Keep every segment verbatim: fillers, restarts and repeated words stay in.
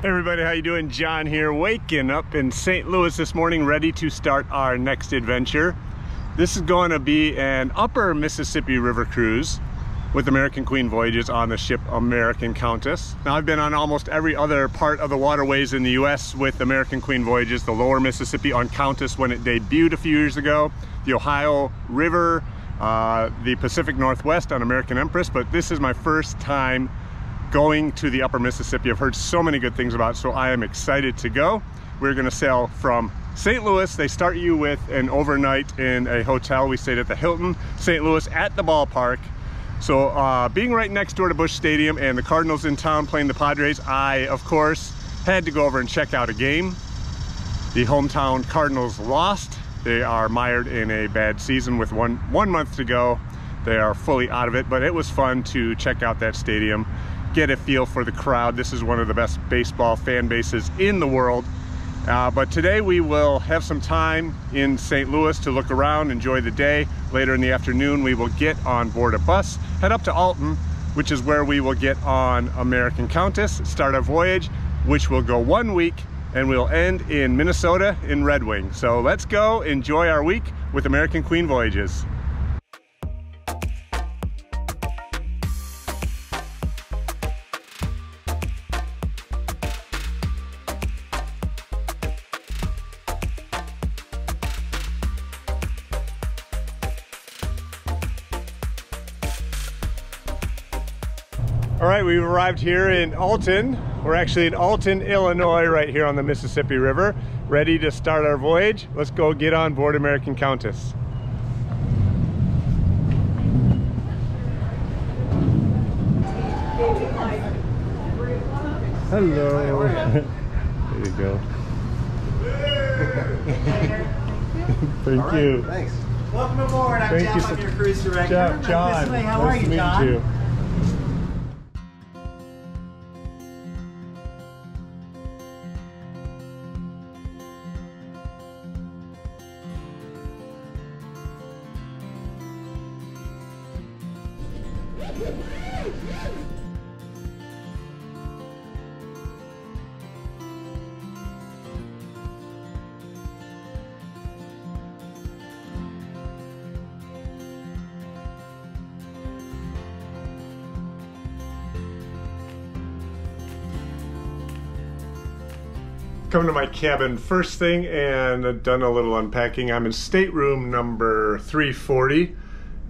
Hey everybody, how you doing? John here, waking up in Saint Louis this morning, ready to start our next adventure. This is going to be an Upper Mississippi River cruise with American Queen Voyages on the ship American Countess. Now I've been on almost every other part of the waterways in the U S with American Queen Voyages, the Lower Mississippi on Countess when it debuted a few years ago, the Ohio River, uh, the Pacific Northwest on American Empress, but this is my first time going to the Upper Mississippi. I've heard so many good things about it, so I am excited to go. We're gonna sail from Saint Louis. They start you with an overnight in a hotel. We stayed at the Hilton, Saint Louis, at the ballpark. So uh, being right next door to Bush Stadium and the Cardinals in town playing the Padres, I, of course, had to go over and check out a game. The hometown Cardinals lost. They are mired in a bad season with one, one month to go. They are fully out of it, but it was fun to check out that stadium, get a feel for the crowd. This is one of the best baseball fan bases in the world. Uh, but today we will have some time in Saint Louis to look around, enjoy the day. Later in the afternoon, we will get on board a bus, head up to Alton, which is where we will get on American Countess, start our voyage, which will go one week, and we'll end in Minnesota in Red Wing. So let's go enjoy our week with American Queen Voyages. All right, we've arrived here in Alton. We're actually in Alton, Illinois, right here on the Mississippi River, ready to start our voyage. Let's go get on board American Countess. Hello. There you go. Thank right, you. Thanks. Welcome aboard. I'm Thank Jeff, you. I'm your cruise director. Jeff, John, this way. How nice are you, to John? Meet you. Come to my cabin first thing and I've done a little unpacking. I'm in stateroom number three forty.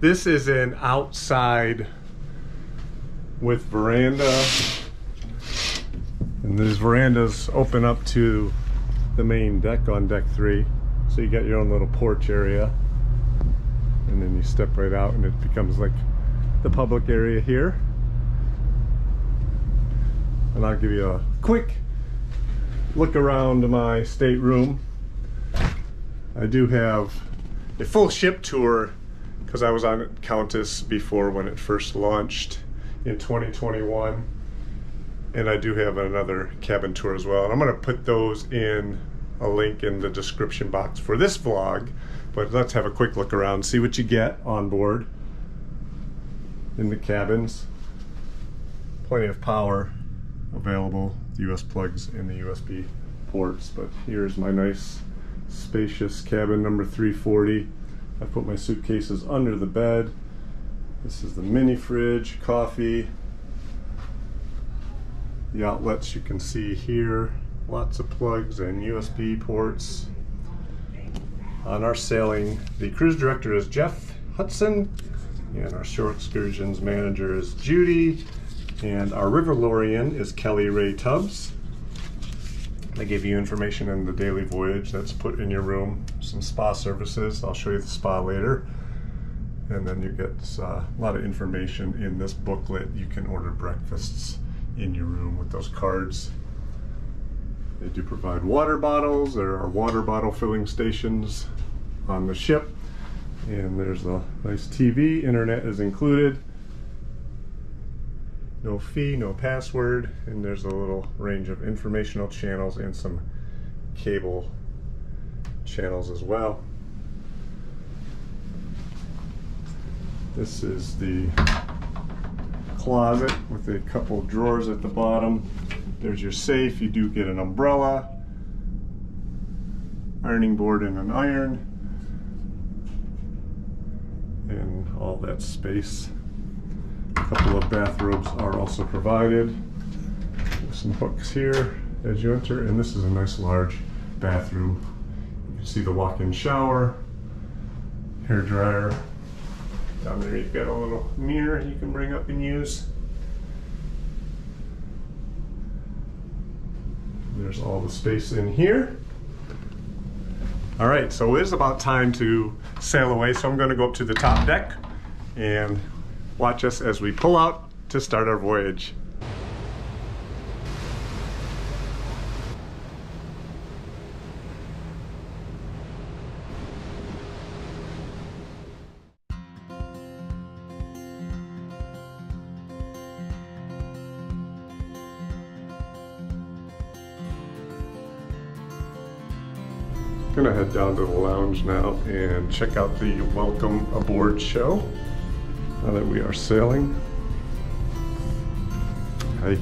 This is an outside with veranda, and these verandas open up to the main deck on deck three, so you got your own little porch area, and then you step right out and it becomes like the public area here. And I'll give you a quick look around my stateroom. I do have a full ship tour because I was on Countess before when it first launched in twenty twenty-one, and I do have another cabin tour as well, and I'm going to put those in a link in the description box for this vlog. But let's have a quick look around, see what you get on board in the cabins. Plenty of power available, U S plugs in the U S B ports, but here's my nice spacious cabin number three forty. I put my suitcases under the bed. This is the mini fridge, coffee, the outlets you can see here, lots of plugs and U S B ports. On our sailing, the cruise director is Jeff Hudson, and our shore excursions manager is Judy, and our river Lorian is Kelly Ray Tubbs. They give you information in the daily voyage that's put in your room, some spa services. I'll show you the spa later. And then you get uh, a lot of information in this booklet. You can order breakfasts in your room with those cards. They do provide water bottles. There are water bottle filling stations on the ship. And there's a nice T V. Internet is included. No fee, no password, and there's a little range of informational channels and some cable channels as well. This is the closet with a couple drawers at the bottom. There's your safe. You do get an umbrella, ironing board, and an iron, and all that space. A couple of bathrobes are also provided. Some hooks here as you enter, and this is a nice large bathroom. You can see the walk-in shower, hair dryer. Down there you've got a little mirror you can bring up and use. There's all the space in here. All right, so it is about time to sail away, so I'm going to go up to the top deck and watch us as we pull out to start our voyage. I'm gonna head down to the lounge now and check out the Welcome Aboard show now that we are sailing. Hi.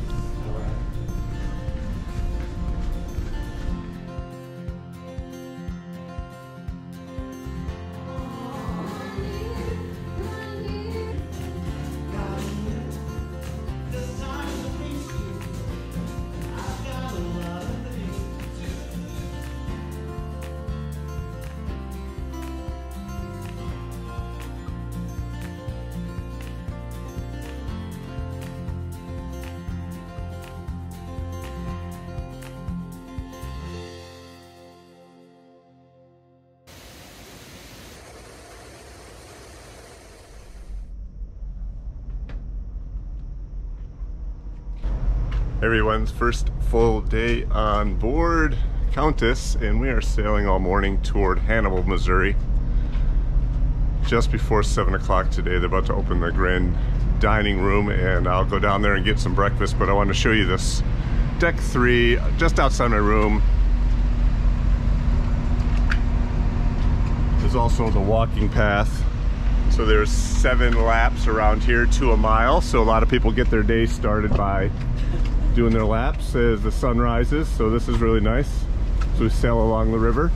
Everyone's first full day on board Countess, and we are sailing all morning toward Hannibal, Missouri. Just before seven o'clock today, they're about to open the grand dining room, and I'll go down there and get some breakfast, but I want to show you this deck three just outside my room. There's also the walking path. So there's seven laps around here to a mile, so a lot of people get their day started by doing their laps as the sun rises, so this is really nice. So we sail along the river.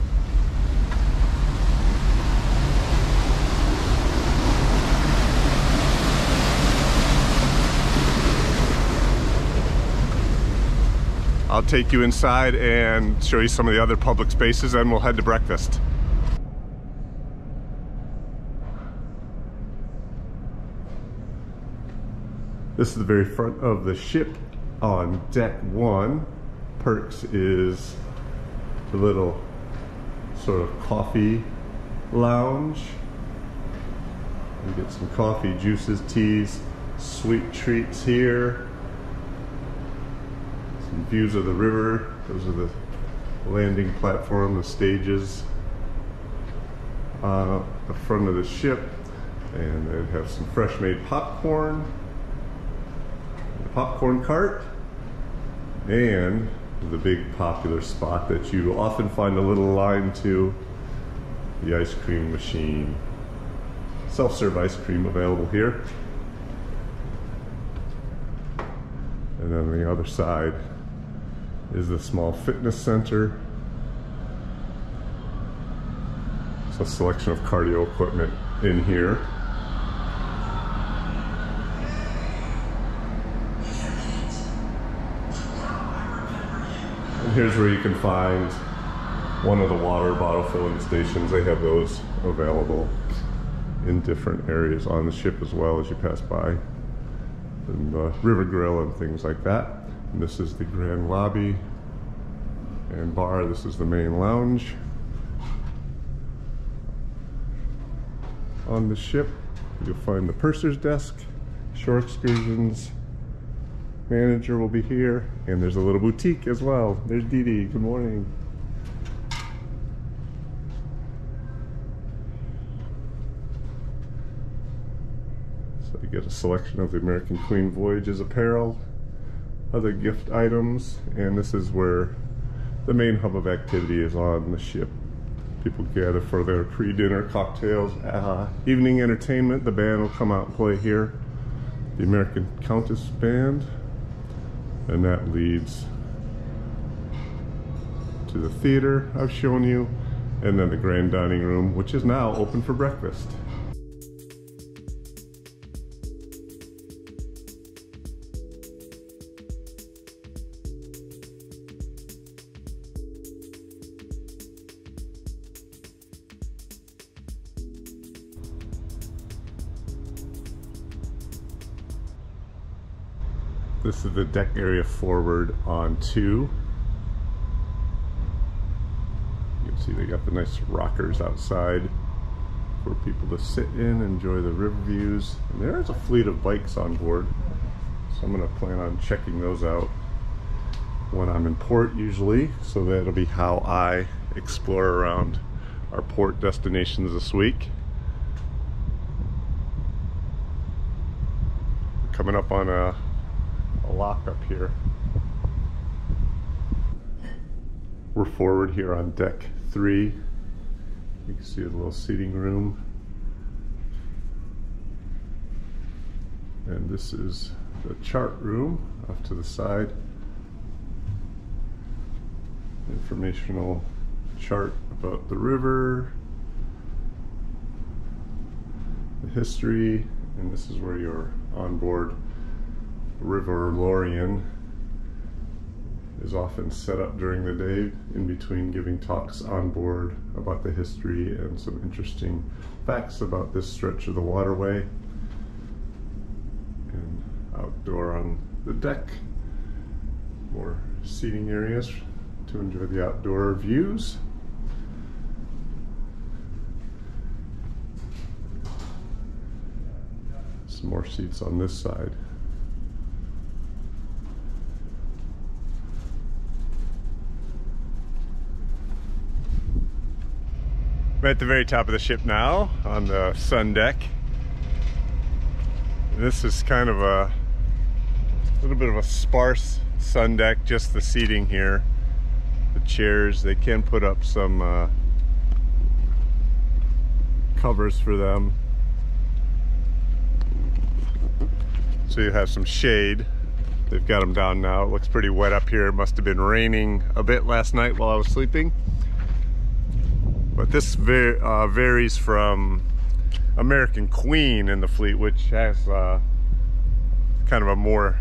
I'll take you inside and show you some of the other public spaces, and we'll head to breakfast. This is the very front of the ship. On deck one, perks is the little sort of coffee lounge. You get some coffee, juices, teas, sweet treats here. Some views of the river. Those are the landing platform, the stages. Uh, the front of the ship, and they have some fresh made popcorn. The popcorn cart. And the big popular spot that you often find a little line to, the ice cream machine. Self-serve ice cream available here. And then the other side is the small fitness center. It's a selection of cardio equipment in here. Here's where you can find one of the water bottle filling stations. They have those available in different areas on the ship as well as you pass by. And the river grill and things like that. And this is the grand lobby and bar. This is the main lounge on the ship. You'll find the purser's desk, shore excursions, manager will be here, and there's a little boutique as well. There's Dee Dee. Good morning. So you get a selection of the American Queen Voyages apparel, other gift items, and this is where the main hub of activity is on the ship. People gather for their pre-dinner cocktails, uh, evening entertainment. The band will come out and play here. The American Countess band. and that leads to the theater I've shown you, and then the grand dining room, which is now open for breakfast. This is the deck area forward on two. You can see they got the nice rockers outside for people to sit in, enjoy the river views. And there is a fleet of bikes on board, so I'm going to plan on checking those out when I'm in port usually. So that'll be how I explore around our port destinations this week. Coming up on a a lock up here. We're forward here on deck three. You can see the little seating room. And this is the chart room off to the side. Informational chart about the river, the history, and this is where you're on board. River Lorien is often set up during the day in between giving talks on board about the history and some interesting facts about this stretch of the waterway. And outdoor on the deck, more seating areas to enjoy the outdoor views. Some more seats on this side. We're at the very top of the ship now, on the sun deck. This is kind of a, a little bit of a sparse sun deck, just the seating here. The chairs, they can put up some uh, covers for them, so you have some shade. They've got them down now. It looks pretty wet up here. It must have been raining a bit last night while I was sleeping. But this var uh, varies from American Queen in the fleet, which has uh, kind of a more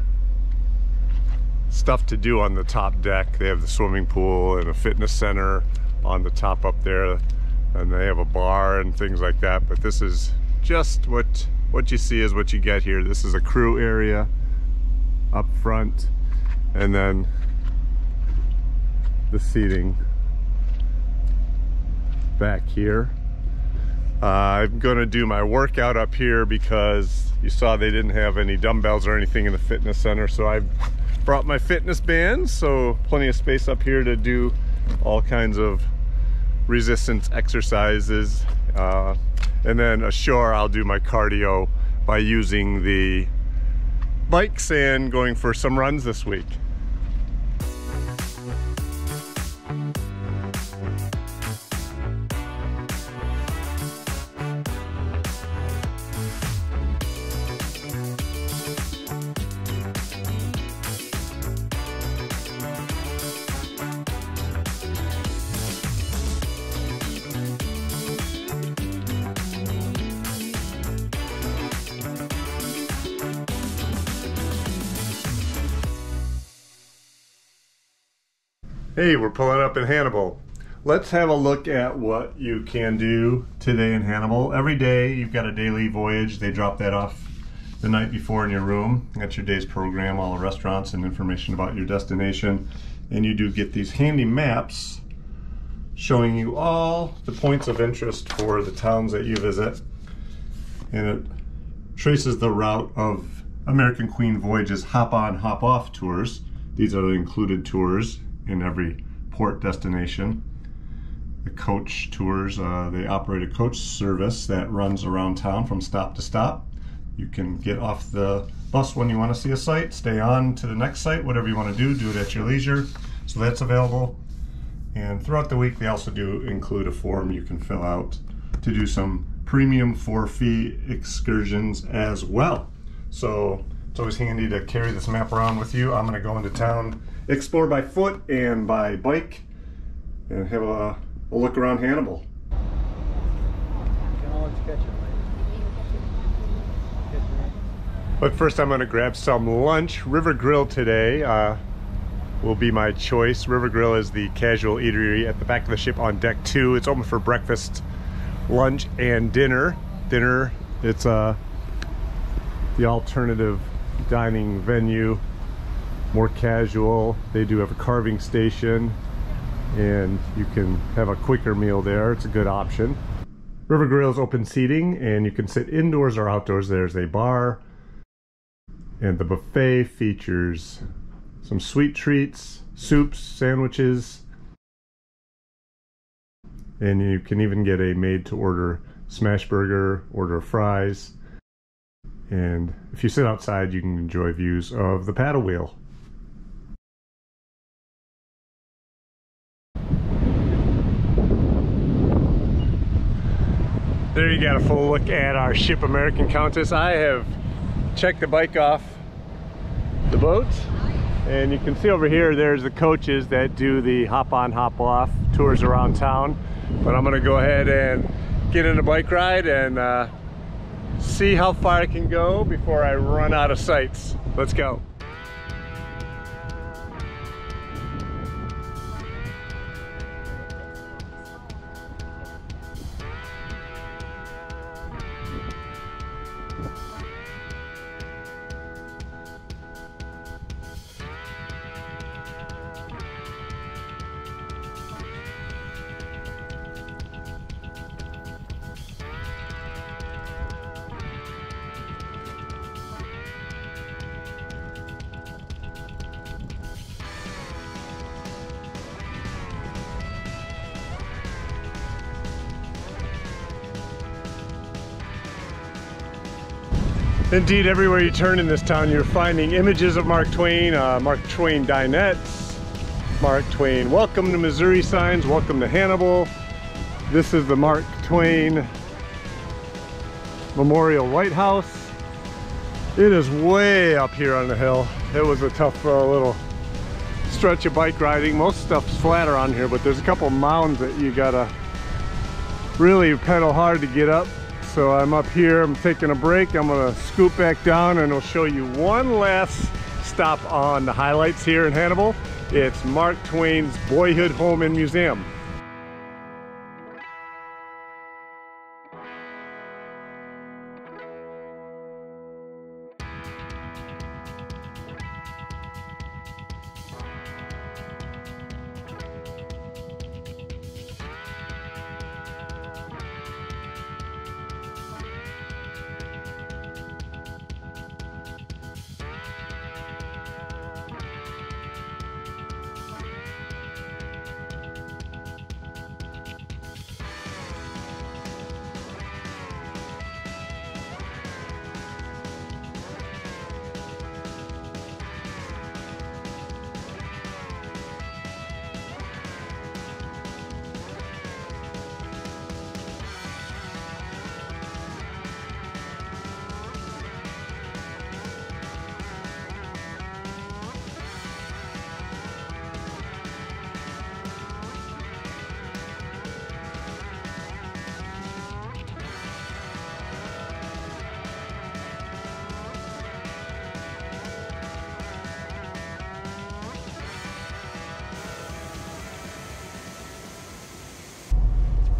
stuff to do on the top deck. They have the swimming pool and a fitness center on the top up there, and they have a bar and things like that. But this is just what what you see is what you get here. This is a crew area up front, and then the seating back here. Uh, I'm gonna do my workout up here because you saw they didn't have any dumbbells or anything in the fitness center, so I brought my fitness band, so plenty of space up here to do all kinds of resistance exercises. Uh, and then ashore I'll do my cardio by using the bikes and going for some runs this week. Hey, we're pulling up in Hannibal. Let's have a look at what you can do today in Hannibal. Every day you've got a daily voyage. They drop that off the night before in your room. That's your day's program, all the restaurants and information about your destination. And you do get these handy maps showing you all the points of interest for the towns that you visit. And it traces the route of American Queen Voyages hop on, hop off tours. These are the included tours in every port destination. The coach tours, uh, they operate a coach service that runs around town from stop to stop. You can get off the bus when you want to see a site, stay on to the next site, whatever you want to do, do it at your leisure. So that's available. And throughout the week they also do include a form you can fill out to do some premium for fee excursions as well. So It's always handy to carry this map around with you. I'm going to go into town, explore by foot and by bike, and have a, a look around Hannibal. But first I'm going to grab some lunch. River Grill today uh, will be my choice. River Grill is the casual eatery at the back of the ship on deck two. It's open for breakfast, lunch, and dinner. Dinner, it's uh, the alternative dining venue, more casual. They do have a carving station and you can have a quicker meal there. It's a good option. River Grill's open seating and you can sit indoors or outdoors. There's a bar. And the buffet features some sweet treats, soups, sandwiches, and you can even get a made-to-order smash burger, order of fries, and if you sit outside you can enjoy views of the paddle wheel. There you got a full look at our ship, American Countess. I have check the bike off the boat, and you can see over here there's the coaches that do the hop on hop off tours around town, but I'm gonna go ahead and get in a bike ride and uh, see how far I can go before I run out of sights. Let's go. Indeed, everywhere you turn in this town, you're finding images of Mark Twain, uh, Mark Twain dinettes, Mark Twain welcome to Missouri signs, welcome to Hannibal. This is the Mark Twain Memorial White House. It is way up here on the hill. It was a tough uh, little stretch of bike riding. Most stuff's flat around here, but there's a couple mounds that you gotta really pedal hard to get up. So I'm up here, I'm taking a break, I'm gonna scoop back down and I'll show you one last stop on the highlights here in Hannibal. It's Mark Twain's boyhood home and museum.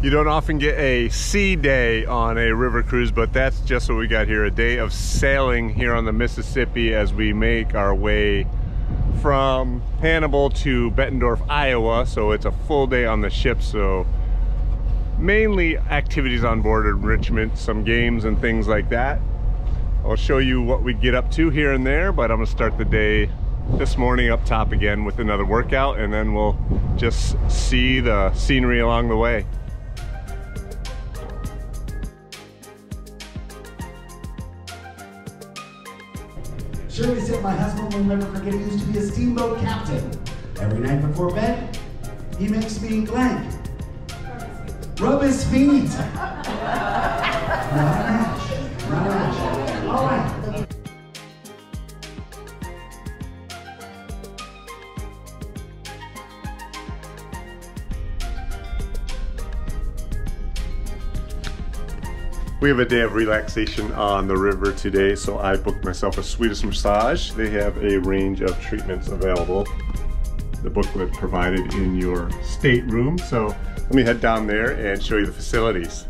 You don't often get a sea day on a river cruise, but that's just what we got here. A day of sailing here on the Mississippi as we make our way from Hannibal to Bettendorf, Iowa. So it's a full day on the ship. So mainly activities on board, enrichment, some games and things like that. I'll show you what we get up to here and there, but I'm gonna start the day this morning up top again with another workout, and then we'll just see the scenery along the way. Surely said my husband will never forget he used to be a steamboat captain. Every night before bed, he makes me blank. Rub his feet. Not a match. Not a match. All right. We have a day of relaxation on the river today, so I booked myself a Swedish massage. They have a range of treatments available. The booklet provided in your stateroom, so let me head down there and show you the facilities.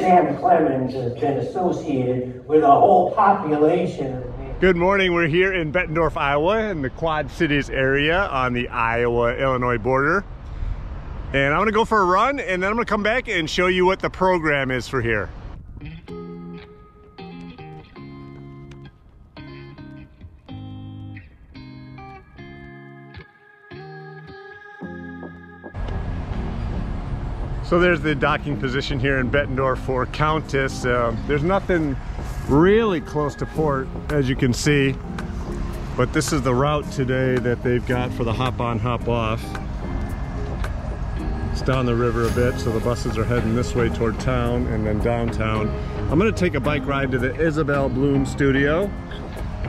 Sam Clemens has been associated with a whole population. Good morning, we're here in Bettendorf, Iowa, in the Quad Cities area on the Iowa-Illinois border. And I'm gonna go for a run, and then I'm gonna come back and show you what the program is for here. So there's the docking position here in Bettendorf for Countess. Uh, there's nothing really close to port, as you can see, but this is the route today that they've got for the hop on, hop off. It's down the river a bit, so the buses are heading this way toward town and then downtown. I'm gonna take a bike ride to the Isabel Bloom studio,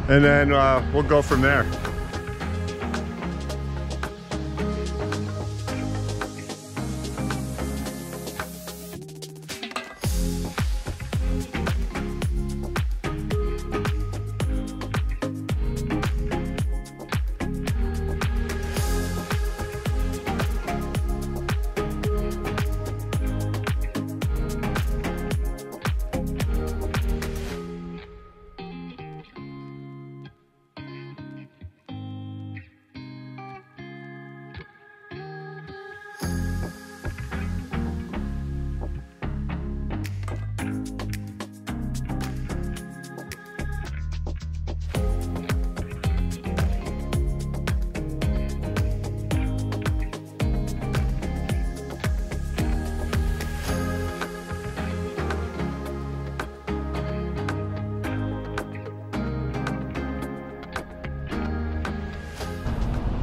and then uh, we'll go from there.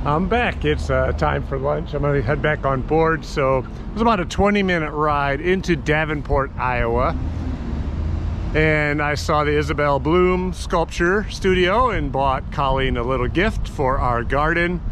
I'm back. It's uh, time for lunch. I'm going to head back on board. So it was about a twenty minute ride into Davenport, Iowa. And I saw the Isabel Bloom sculpture studio and bought Colleen a little gift for our garden.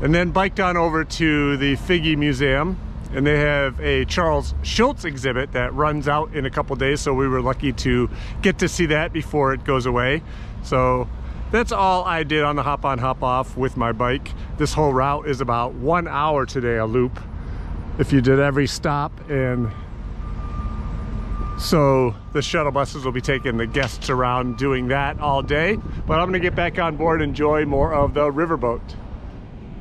And then biked on over to the Figge Museum. And they have a Charles Schultz exhibit that runs out in a couple days. So we were lucky to get to see that before it goes away. So that's all I did on the hop on, hop off with my bike. This whole route is about one hour today, a loop, if you did every stop. And so the shuttle buses will be taking the guests around doing that all day. But I'm gonna get back on board and enjoy more of the riverboat.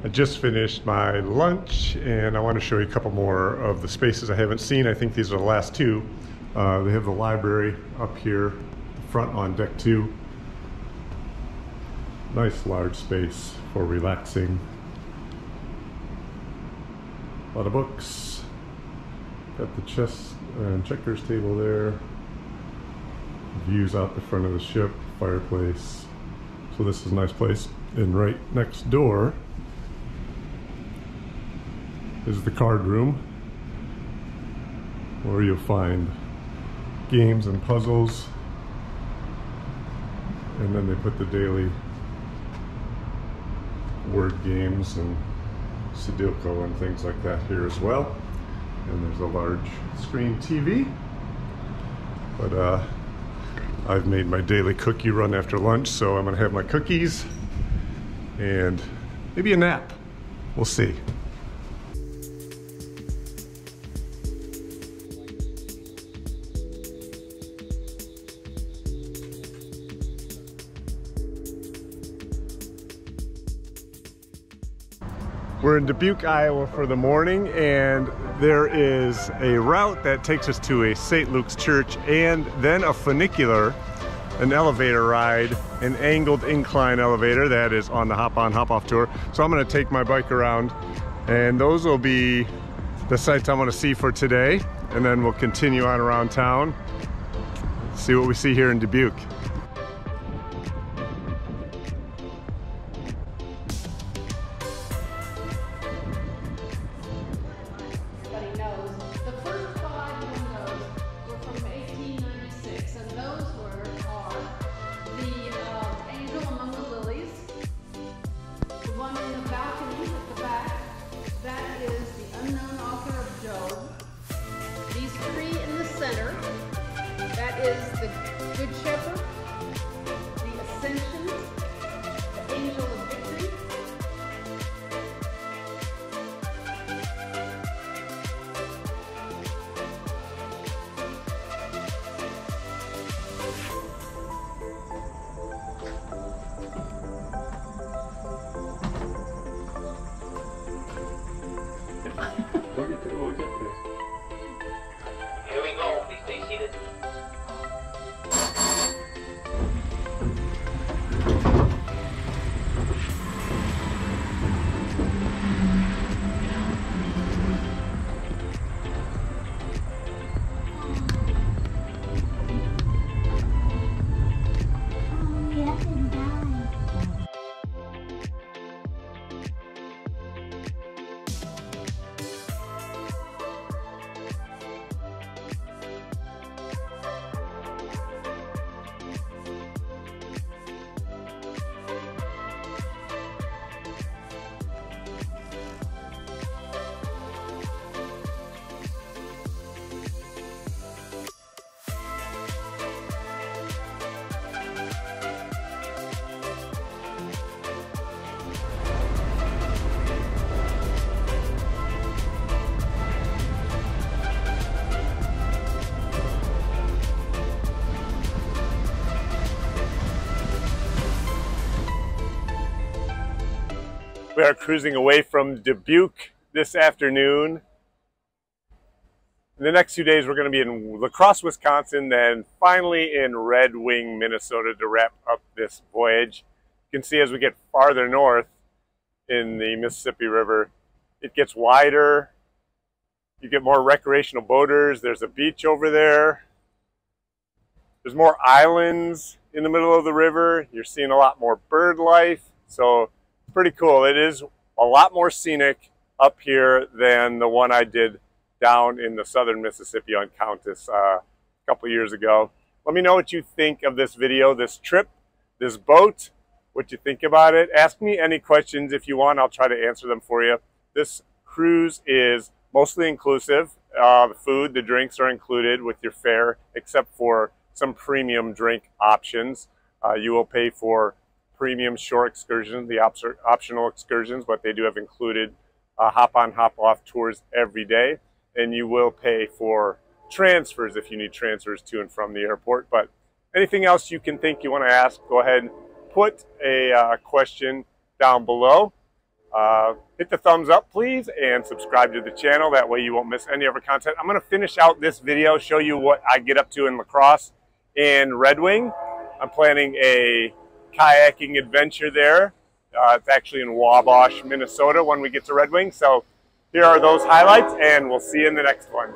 I just finished my lunch and I wanna show you a couple more of the spaces I haven't seen. I think these are the last two. Uh, they have the library up here, the front on deck two. Nice large space for relaxing. A lot of books. Got the chess and checkers table there. Views out the front of the ship, fireplace. So this is a nice place. And right next door is the card room, where you'll find games and puzzles. And then they put the daily word games and Sudoku and things like that here as well. And there's a large screen T V. But uh, I've made my daily cookie run after lunch, so I'm gonna have my cookies and maybe a nap. We'll see. We're in Dubuque, Iowa for the morning, and there is a route that takes us to a Saint Luke's church and then a funicular, an elevator ride, an angled incline elevator that is on the hop on hop off tour. So I'm gonna take my bike around, and those will be the sights I'm gonna see for today, and then we'll continue on around town, see what we see here in Dubuque. We are cruising away from Dubuque this afternoon. In the next few days, we're going to be in La Crosse, Wisconsin, then finally in Red Wing, Minnesota to wrap up this voyage. You can see as we get farther north in the Mississippi River, it gets wider. You get more recreational boaters. There's a beach over there. There's more islands in the middle of the river. You're seeing a lot more bird life. So pretty cool. It is a lot more scenic up here than the one I did down in the southern Mississippi on Countess uh, a couple years ago. Let me know what you think of this video, this trip, this boat, what you think about it. Ask me any questions if you want. I'll try to answer them for you. This cruise is mostly inclusive. Uh, the food, the drinks are included with your fare, except for some premium drink options. Uh, you will pay for premium shore excursions, the op optional excursions, but they do have included uh, hop-on, hop-off tours every day. And you will pay for transfers if you need transfers to and from the airport. But anything else you can think you want to ask, go ahead and put a uh, question down below. Uh, hit the thumbs up, please, and subscribe to the channel. That way you won't miss any of our content. I'm going to finish out this video, show you what I get up to in La Crosse and Red Wing. I'm planning a kayaking adventure there. Uh, it's actually in Wabash, Minnesota when we get to Red Wing. So here are those highlights, and we'll see you in the next one.